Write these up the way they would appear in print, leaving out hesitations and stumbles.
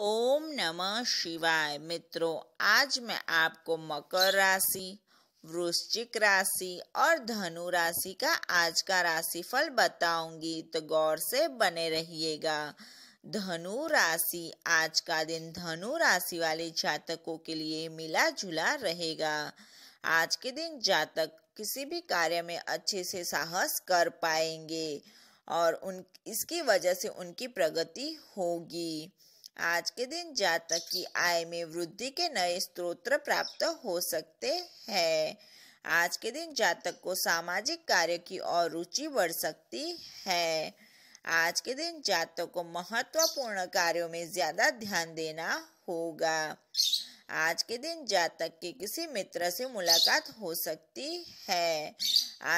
ओम नमः शिवाय। मित्रों, आज मैं आपको मकर राशि, वृश्चिक राशि और धनु राशि का आज का राशिफल बताऊंगी, तो गौर से बने रहिएगा। धनु राशि, आज का दिन धनु राशि वाले जातकों के लिए मिला जुला रहेगा। आज के दिन जातक किसी भी कार्य में अच्छे से साहस कर पाएंगे और इसकी वजह से उनकी प्रगति होगी। आज के दिन जातक की आय में वृद्धि के नए स्रोत प्राप्त हो सकते हैं। आज के दिन जातक को सामाजिक कार्य की ओर रुचि बढ़ सकती है। आज के दिन जातक को महत्वपूर्ण कार्यों में ज्यादा ध्यान देना होगा। आज के दिन जातक के किसी मित्र से मुलाकात हो सकती है।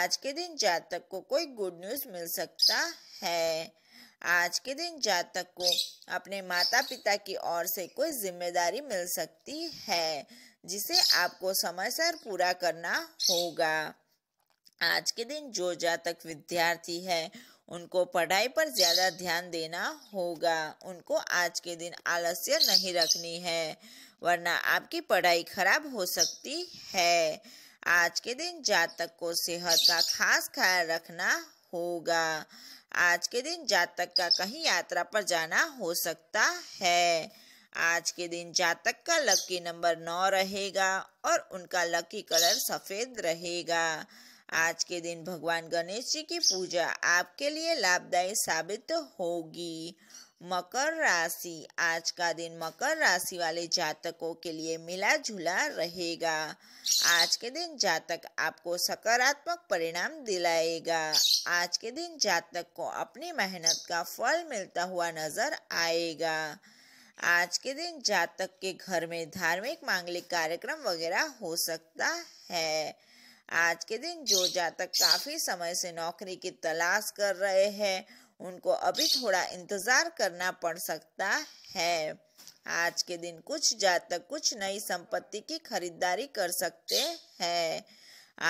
आज के दिन जातक को कोई गुड न्यूज मिल सकता है। आज के दिन जातक को अपने माता पिता की ओर से कोई जिम्मेदारी मिल सकती है, जिसे आपको समयसर पूरा करना होगा। आज के दिन जो जातक विद्यार्थी है, उनको पढ़ाई पर ज्यादा ध्यान देना होगा। उनको आज के दिन आलस्य नहीं रखनी है, वरना आपकी पढ़ाई खराब हो सकती है। आज के दिन जातक को सेहत का खास ख्याल रखना होगा। आज के दिन जातक का कहीं यात्रा पर जाना हो सकता है। आज के दिन जातक का लकी नंबर 9 रहेगा और उनका लकी कलर सफेद रहेगा। आज के दिन भगवान गणेश जी की पूजा आपके लिए लाभदायी साबित होगी। मकर राशि, आज का दिन मकर राशि वाले जातकों के लिए मिला जुला रहेगा। आज के दिन जातक आपको सकारात्मक परिणाम दिलाएगा। आज के दिन जातक को अपनी मेहनत का फल मिलता हुआ नजर आएगा। आज के दिन जातक के घर में धार्मिक मांगलिक कार्यक्रम वगैरह हो सकता है। आज के दिन जो जातक काफी समय से नौकरी की तलाश कर रहे हैं, उनको अभी थोड़ा इंतजार करना पड़ सकता है। आज के दिन कुछ जातक कुछ नई संपत्ति की खरीदारी कर सकते हैं।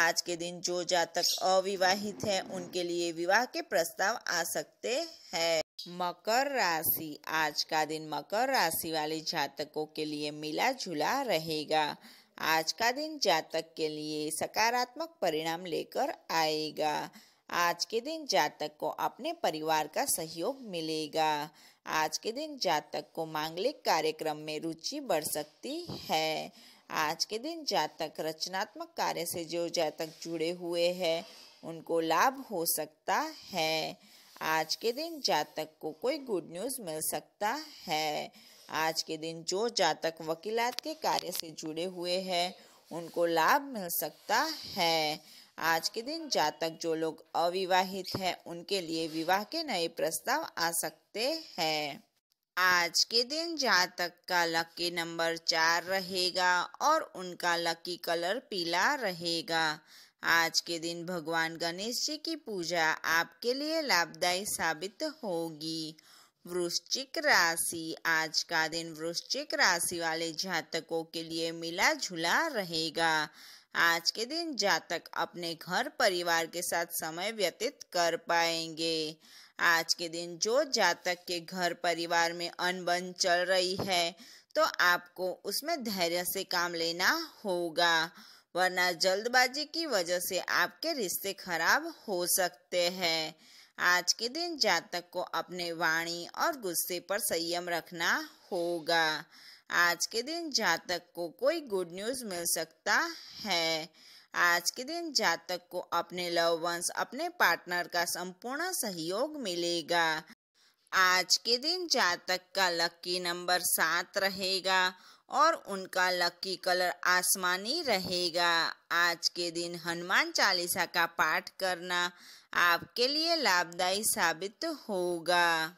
आज के दिन जो जातक अविवाहित हैं, उनके लिए विवाह के प्रस्ताव आ सकते हैं। मकर राशि, आज का दिन मकर राशि वाले जातकों के लिए मिला जुला रहेगा। आज का दिन जातक के लिए सकारात्मक परिणाम लेकर आएगा। आज के दिन जातक को अपने परिवार का सहयोग मिलेगा। आज के दिन जातक को मांगलिक कार्यक्रम में रुचि बढ़ सकती है। आज के दिन जातक रचनात्मक कार्य से जो जातक जुड़े हुए हैं, उनको लाभ हो सकता है। आज के दिन जातक को कोई गुड न्यूज़ मिल सकता है। आज के दिन जो जातक वकीलात के कार्य से जुड़े हुए हैं, उनको लाभ मिल सकता है। आज के दिन जातक जो लोग अविवाहित हैं, उनके लिए विवाह के नए प्रस्ताव आ सकते हैं। आज के दिन जातक का लकी नंबर 4 रहेगा और उनका लकी कलर पीला रहेगा। आज के दिन भगवान गणेश जी की पूजा आपके लिए लाभदायी साबित होगी। वृश्चिक राशि, आज का दिन वृश्चिक राशि वाले जातकों के लिए मिला जुला रहेगा। आज के दिन जातक अपने घर परिवार के साथ समय व्यतीत कर पाएंगे। आज के दिन जो जातक के घर परिवार में अनबन चल रही है, तो आपको उसमें धैर्य से काम लेना होगा, वरना जल्दबाजी की वजह से आपके रिश्ते खराब हो सकते हैं। आज के दिन जातक को अपने वाणी और गुस्से पर संयम रखना होगा। आज के दिन जातक को कोई गुड न्यूज़ मिल सकता है। आज के दिन जातक को अपने लव वंश अपने पार्टनर का संपूर्ण सहयोग मिलेगा। आज के दिन जातक का लकी नंबर 7 रहेगा और उनका लकी कलर आसमानी रहेगा। आज के दिन हनुमान चालीसा का पाठ करना आपके लिए लाभदायी साबित होगा।